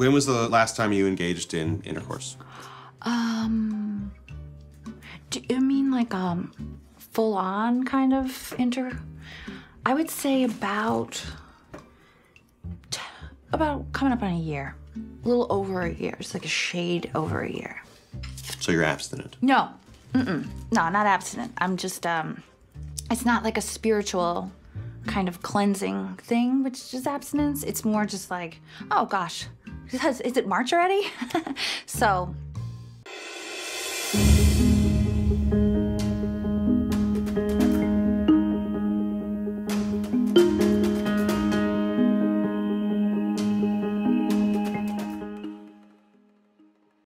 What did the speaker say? When was the last time you engaged in intercourse? Do you mean like full-on kind of I would say about coming up on a year. A little over a year. It's like a shade over a year. So you're abstinent? No. No, not abstinent. I'm just, it's not like a spiritual kind of cleansing thing, which is abstinence. It's more just like, oh gosh, is it March already? So